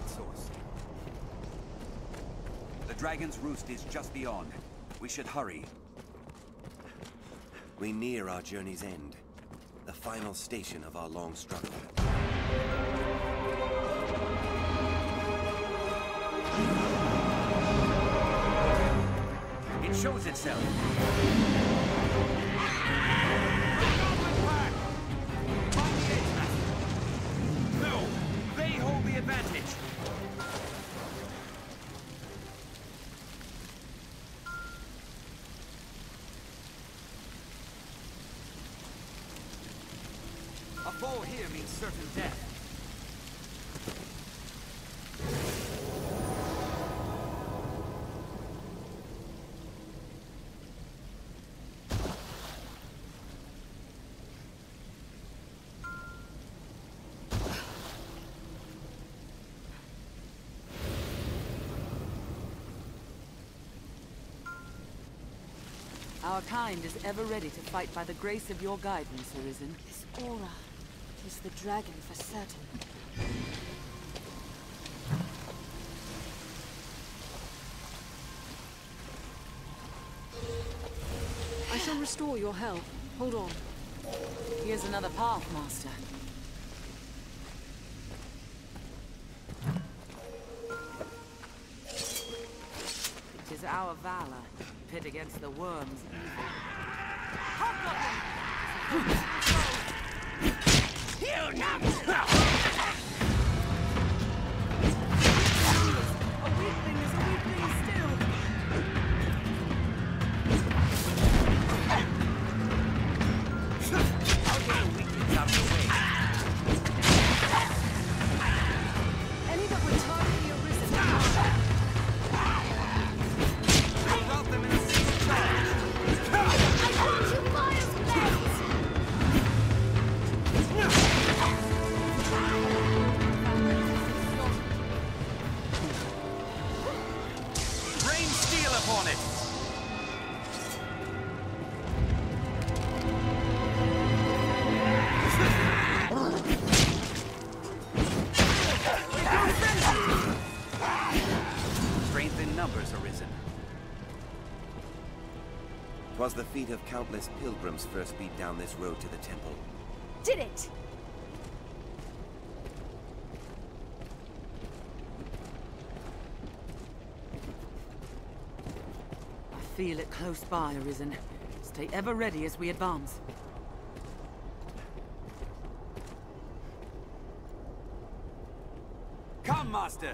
light source. The dragon's roost is just beyond. We should hurry. We near our journey's end, the final station of our long struggle. It shows itself. Advantage. A fall here means certain death. Our kind is ever ready to fight by the grace of your guidance, Arisen. This aura is the dragon for certain. I shall restore your health. Hold on. Here's another path, Master. It is our valor. Pit against the worms. You numb! Was the feet of countless pilgrims first beat down this road to the temple. Did it! I feel it close by, Arisen. Stay ever ready as we advance. Come, Master!